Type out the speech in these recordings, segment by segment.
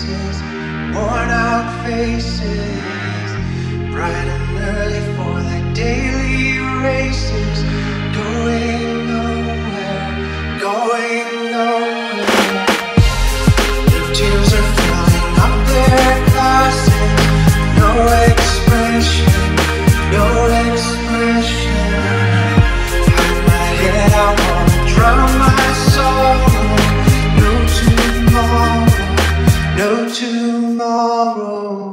places, worn out faces, bright and early for the daily races, going nowhere, going nowhere. The tears are filling up their glasses, no expression, no expression. Hide my head, I wanna drown my soul. No tomorrow,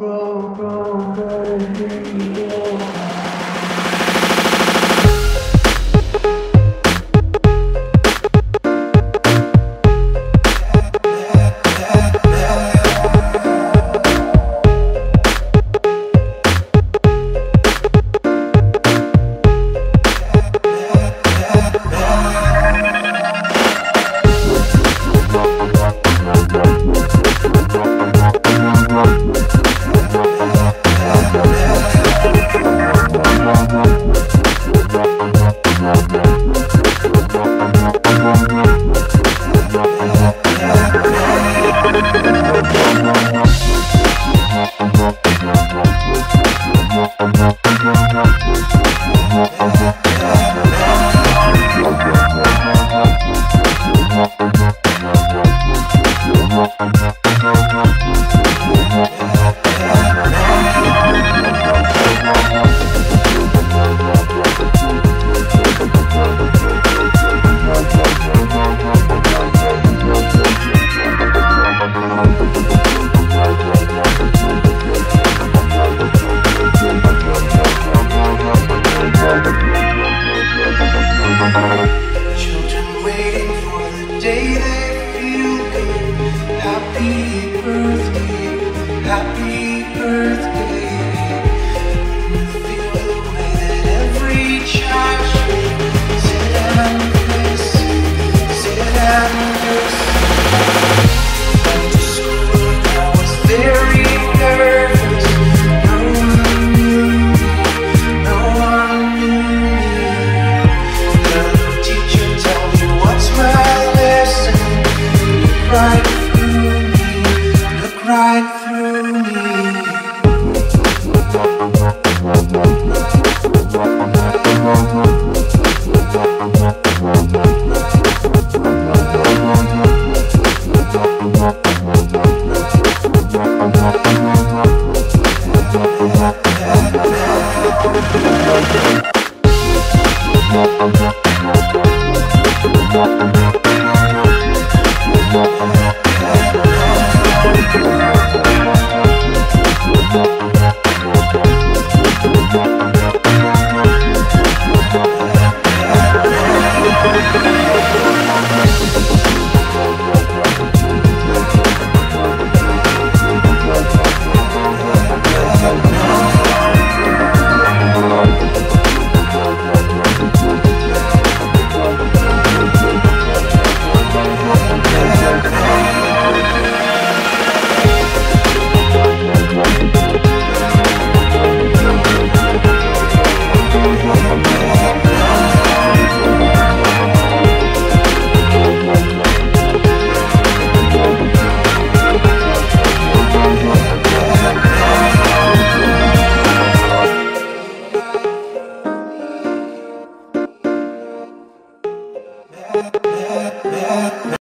right.